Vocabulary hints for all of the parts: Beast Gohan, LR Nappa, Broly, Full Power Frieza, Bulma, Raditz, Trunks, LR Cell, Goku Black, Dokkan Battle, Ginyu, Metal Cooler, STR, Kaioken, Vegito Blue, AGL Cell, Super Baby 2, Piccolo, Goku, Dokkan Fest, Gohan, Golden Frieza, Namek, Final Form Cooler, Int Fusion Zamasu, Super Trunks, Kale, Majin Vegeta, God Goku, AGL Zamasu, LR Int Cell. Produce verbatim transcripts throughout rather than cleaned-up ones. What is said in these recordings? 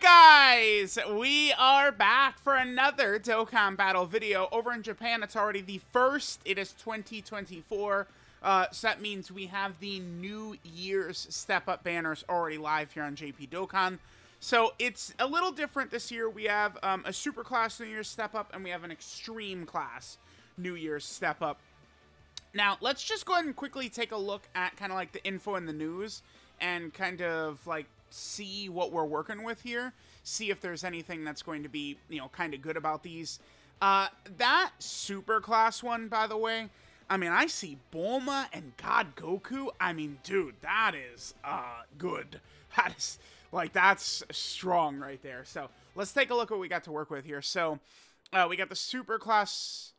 Guys, we are back for another Dokkan Battle video. Over in Japan, it's already the first. It is twenty twenty-four, uh, so that means we have the New Year's step-up banners already live here on J P Dokkan. So it's a little different this year. We have um, a super class New Year's step-up, and we have an extreme class New Year's step-up. Now, let's just go ahead and quickly take a look at kind of like the info in the news and kind of like see what we're working with here, see if there's anything that's going to be, you know, kind of good about these. Uh, that super class one, by the way, I mean, I see Bulma and God Goku. I mean, dude, that is, uh, good. That is, like, that's strong right there. So, let's take a look at what we got to work with here. So, uh, we got the super class.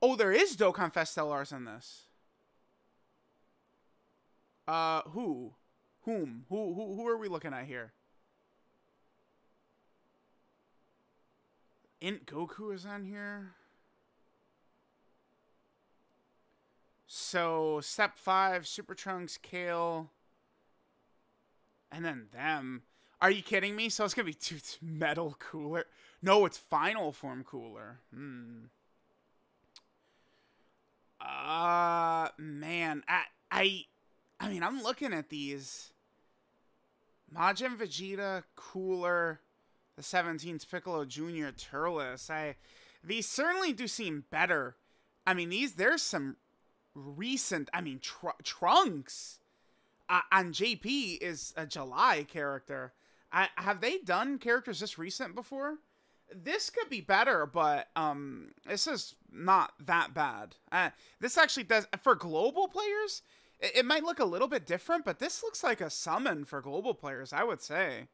Oh, there is Dokkan Fest L Rs in this. Uh, who? Whom? Who, who, who are we looking at here? Int Goku is on here. So, Step five, Super Trunks, Kale. And then them. Are you kidding me? So, it's going to be dude, it's Metal Cooler. No, it's Final Form Cooler. Hmm. Uh, man. I, I, I mean, I'm looking at these. Majin Vegeta, Cooler, the seventeenth Piccolo Junior, Turles. I, these certainly do seem better. I mean, these, there's some recent, I mean, tr Trunks uh, on J P is a July character. I, have they done characters this recent before? This could be better, but um, this is not that bad. Uh, this actually does, for global players, it might look a little bit different, but this looks like a summon for global players, I would say.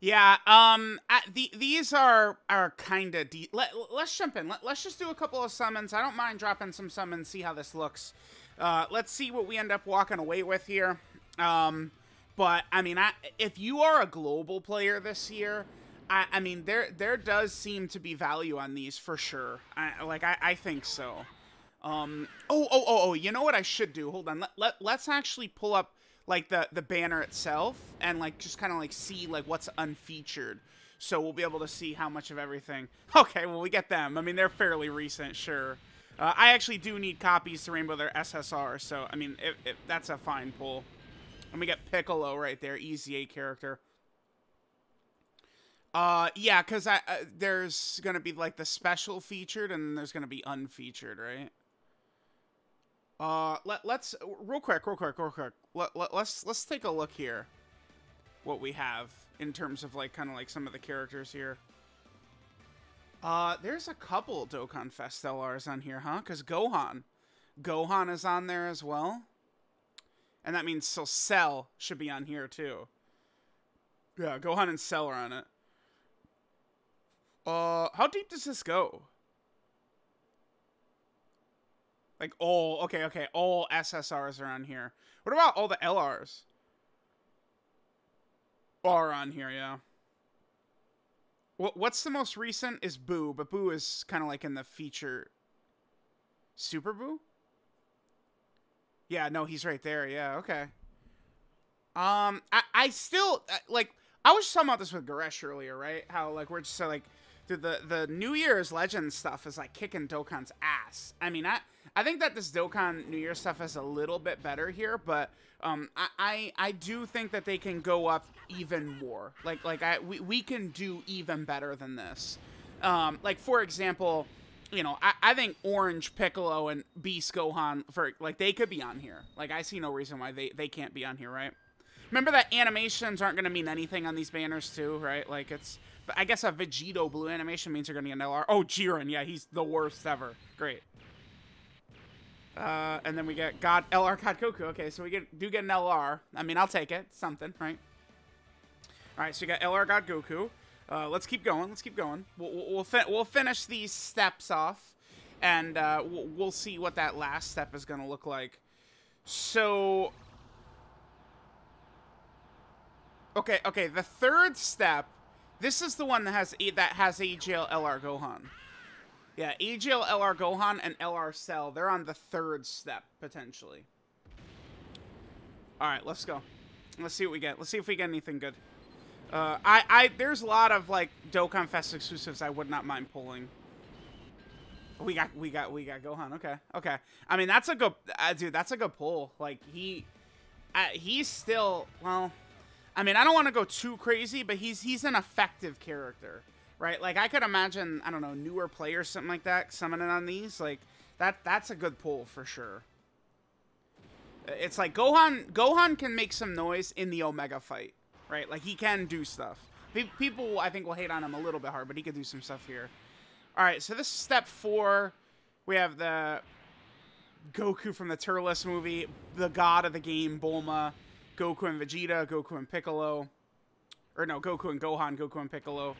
Yeah, um, I, the, these are, are kind of deep. Let, let's jump in. Let, let's just do a couple of summons. I don't mind dropping some summons, see how this looks. Uh, let's see what we end up walking away with here. Um, but, I mean, I, if you are a global player this year, I, I mean, there, there does seem to be value on these for sure. I, like, I, I think so. Um, oh, oh, oh, oh, you know what I should do? Hold on. Let, let, let's actually pull up, like, the, the banner itself and, like, just kind of, like, see, like, what's unfeatured. So we'll be able to see how much of everything. Okay, well, we get them. I mean, they're fairly recent, sure. Uh, I actually do need copies to Rainbow their S S R, so, I mean, it, it, that's a fine pull. And we got Piccolo right there, easy A character. Uh, yeah, because I uh, there's going to be, like, the special featured and then there's going to be unfeatured, right? Uh, let, let's, real quick, real quick, real quick, let, let, let's, let's take a look here, what we have in terms of, like, kind of, like, some of the characters here. Uh, there's a couple Dokkan Fest L Rs on here, huh? Because Gohan, Gohan is on there as well, and that means, so Cell should be on here, too. Yeah, Gohan and Cell are on it. Uh, how deep does this go? Like, all, okay, okay, all S S Rs are on here. What about all the L Rs? Are on here, yeah. What What's the most recent is Boo, but Boo is kind of like in the feature. Super Boo? Yeah, no, he's right there, yeah, okay. Um, I, I still, like, I was just talking about this with Goresh earlier, right? How, like, we're just, so, like, dude, the, the New Year's Legend stuff is, like, kicking Dokkan's ass. I mean, I... I think that this Dokkan New Year stuff is a little bit better here, but um, I, I I do think that they can go up even more. Like like I we, we can do even better than this. Um, like for example, you know I, I think Orange Piccolo and Beast Gohan for like they could be on here. Like I see no reason why they they can't be on here, right? Remember that animations aren't going to mean anything on these banners too, right? Like it's but I guess a Vegito Blue animation means they're going to get an L R. Oh, Jiren, yeah, he's the worst ever. Great. Uh, and then we get God L R God Goku. Okay, so we get do get an L R. I mean, I'll take it. It's something, right? All right, so you got L R God Goku. Uh, let's keep going. Let's keep going. We'll we'll, fin we'll finish these steps off, and uh, we'll, we'll see what that last step is gonna look like. So, okay, okay. The third step. This is the one that has a that has A G L L R Gohan. Yeah, A G L, L R Gohan, and L R Cell. They're on the third step, potentially. Alright, let's go. Let's see what we get. Let's see if we get anything good. Uh, I, I, there's a lot of like Dokkan Fest exclusives I would not mind pulling. We got, we got, we got Gohan. Okay, okay. I mean, that's a good, uh, dude. That's a good pull. Like he, uh, he's still well. I mean, I don't want to go too crazy, but he's he's an effective character, right? Like I could imagine, I don't know, newer players, something like that, summoning on these. Like that, that's a good pull for sure. It's like Gohan. Gohan can make some noise in the Omega fight, right? Like he can do stuff. People, I think, will hate on him a little bit hard, but he could do some stuff here. All right, so this is step four. We have the Goku from the Turles movie, the god of the game, Bulma, Goku and Vegeta, Goku and Piccolo. Or no, Goku and Gohan, Goku and Piccolo.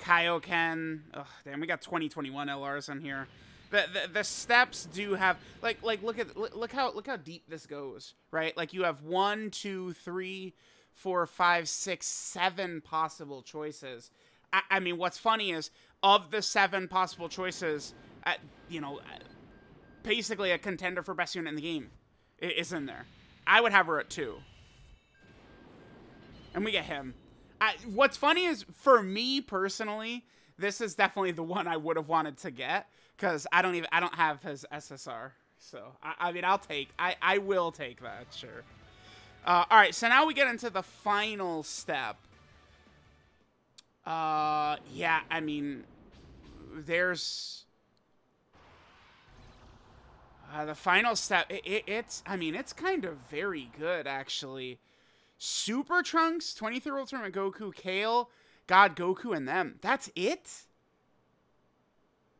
Kaioken. Ugh, damn, we got twenty, twenty-one L Rs in here. The, the the steps do have like like look at look how look how deep this goes, right? Like you have one, two, three, four, five, six, seven possible choices. I, I mean, what's funny is, of the seven possible choices, uh, you know, basically a contender for best unit in the game is in there. I would have her at two. And we get him. I, what's funny is, for me personally, this is definitely the one I would have wanted to get, because I don't even, I don't have his S S R. So, I, I mean, I'll take, I, I will take that, sure. Uh, all right, so now we get into the final step. Uh, yeah, I mean, there's, uh, the final step, it, it, it's, I mean, it's kind of very good, actually. Super Trunks, twenty-three World Tournament Goku, Kale, God Goku, and them. That's it?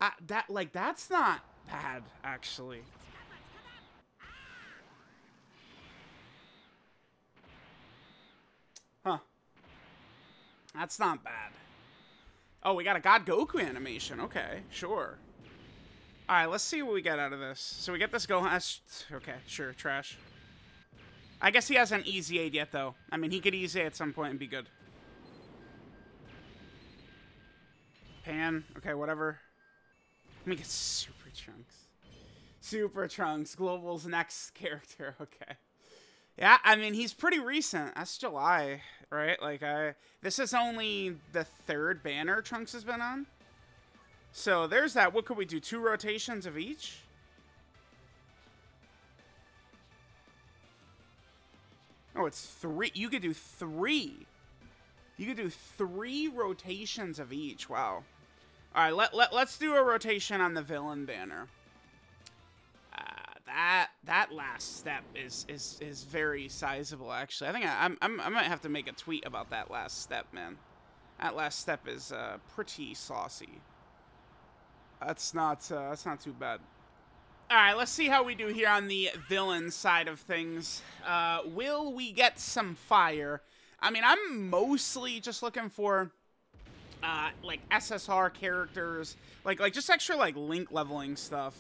Uh, that, like, that's not bad, actually. Huh. That's not bad. Oh, we got a God Goku animation. Okay, sure. All right, let's see what we get out of this. So we get this Gohan. Okay, sure, trash. I guess he hasn't easy aid yet, though. I mean, he could easy aid at some point and be good. Pan. Okay, whatever. Let me get Super Trunks. Super Trunks, Global's next character. Okay. Yeah, I mean, he's pretty recent. That's July, right? Like, I this is only the third banner Trunks has been on. So there's that. What could we do? Two rotations of each? Oh, it's three. You could do three. You could do three rotations of each. Wow. All right, let, let, let's do a rotation on the villain banner. That that last step is is is very sizable, actually. I think I I'm, I'm I might have to make a tweet about that last step, man. That last step is uh, pretty saucy. That's not uh, that's not too bad. All right, let's see how we do here on the villain side of things. Uh, will we get some fire? I mean, I'm mostly just looking for uh, like S S R characters, like like just extra like link leveling stuff.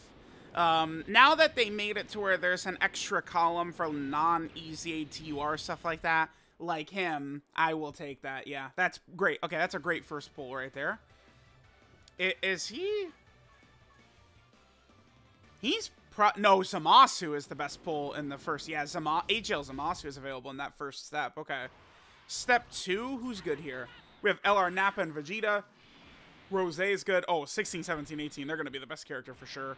Um, now that they made it to where there's an extra column for non-easy A T U R stuff like that, like him, I will take that. Yeah, that's great. Okay, that's a great first pull right there. It, is he... He's pro... No, Zamasu is the best pull in the first... Yeah, Zama A G L Zamasu is available in that first step. Okay. Step two, who's good here? We have L R Nappa and Vegeta. Rose is good. Oh, sixteen, seventeen, eighteen. They're going to be the best character for sure.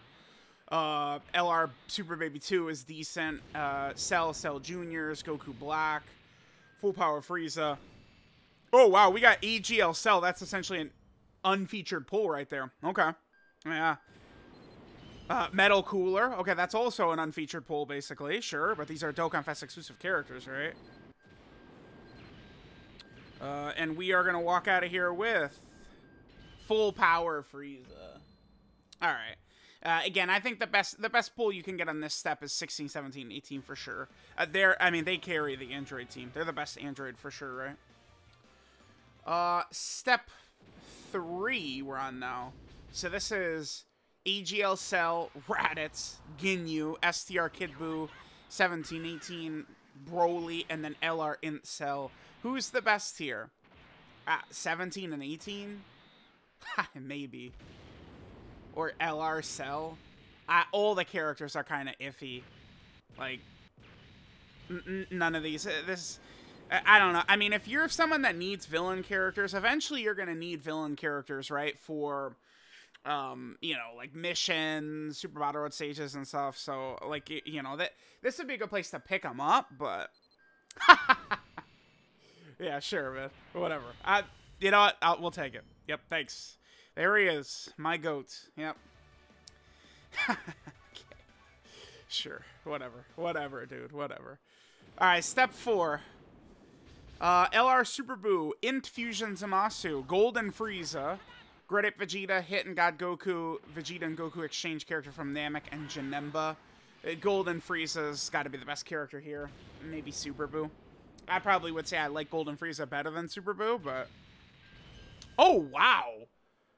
Uh, L R Super Baby two is decent. Uh, Cell, Cell Juniors, Goku Black, Full Power Frieza. Oh, wow, we got A G L Cell. That's essentially an unfeatured pull right there. Okay. Yeah. Uh, Metal Cooler. Okay, that's also an unfeatured pull, basically. Sure, but these are Dokkan Fest exclusive characters, right? Uh, and we are going to walk out of here with Full Power Frieza. All right. Uh, again, I think the best the best pull you can get on this step is sixteen, seventeen, eighteen for sure. Uh, they're, I mean, they carry the Android team. They're the best Android for sure, right? Uh, step three we're on now. So this is A G L Cell, Raditz, Ginyu, S T R Kid Buu, seventeen, eighteen, Broly, and then L R Int Cell. Who's the best here? Uh, seventeen and eighteen? Maybe. Or L R Cell. Uh, all the characters are kind of iffy. Like, n n none of these. Uh, this I don't know. I mean, if you're someone that needs villain characters, eventually you're going to need villain characters, right? For, um, you know, like missions, Super Battle Road stages and stuff. So, like, you know, that this would be a good place to pick them up, but... yeah, sure, man. Whatever. I, you know what? I'll, we'll take it. Yep, thanks. There he is. My goat. Yep. Okay. Sure. Whatever. Whatever, dude. Whatever. All right, step four. Uh, L R Super Buu, Int Fusion Zamasu, Golden Frieza, Great Vegeta, Hit and God Goku, Vegeta and Goku exchange character from Namek and Janemba. Uh, Golden Frieza's got to be the best character here. Maybe Super Buu. I probably would say I like Golden Frieza better than Super Buu, but... Oh, wow!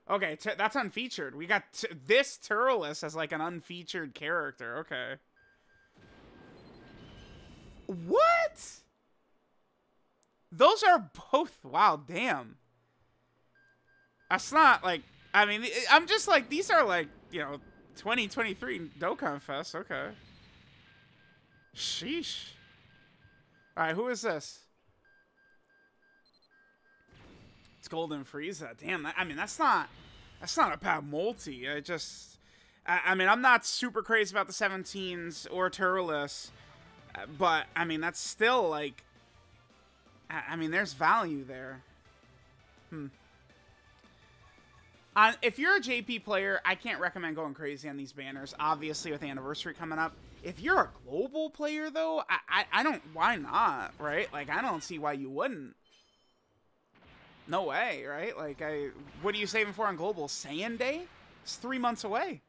Okay, t that's unfeatured. We got t this Turles as, like, an unfeatured character. Okay. What?! Those are both... Wow, damn. That's not, like... I mean, I'm just like... These are, like, you know, twenty twenty-three Dokkan Fest. Okay. Sheesh. Alright, who is this? It's Golden Frieza. Damn, I mean, that's not... That's not a bad multi. I just... I, I mean, I'm not super crazy about the seventeens or Turles. But, I mean, that's still, like... I mean, there's value there. Hmm. Uh, if you're a J P player, I can't recommend going crazy on these banners, obviously, with the anniversary coming up. If you're a global player, though, I, I, I don't... Why not, right? Like, I don't see why you wouldn't. No way, right? Like, I... What are you saving for on global? Saiyan Day? It's three months away.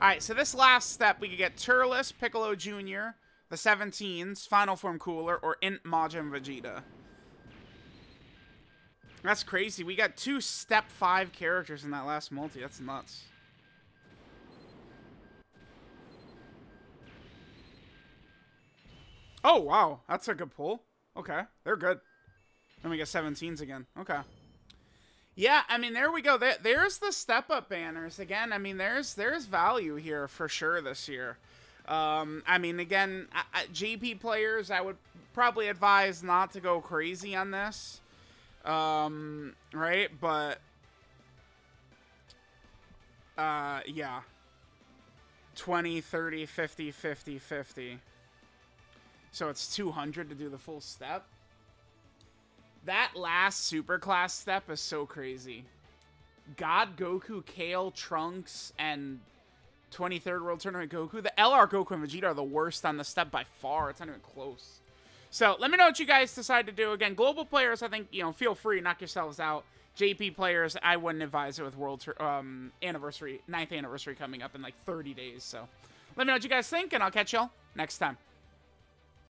All right, so this last step, we could get Turles, Piccolo Junior, the seventeens, Final Form Cooler, or Int Majin Vegeta. That's crazy. We got two Step five characters in that last multi. That's nuts. Oh, wow. That's a good pull. Okay. They're good. Then we get seventeens again. Okay. Yeah, I mean, there we go. There, there's the step-up banners. Again, I mean, there's, there's value here for sure this year. Um, I mean, again, I, I, J P players, I would probably advise not to go crazy on this, um, right? But, uh, yeah, twenty, thirty, fifty, fifty, fifty. So it's two hundred to do the full step. That last super class step is so crazy. God Goku, Kale, Trunks, and twenty-third World Tournament Goku. The L R Goku and Vegeta are the worst on the step by far. It's not even close. So let me know what you guys decide to do. Again, global players, I think, you know, feel free. Knock yourselves out. J P players, I wouldn't advise it with World um, Anniversary, ninth Anniversary coming up in like thirty days. So let me know what you guys think, and I'll catch y'all next time.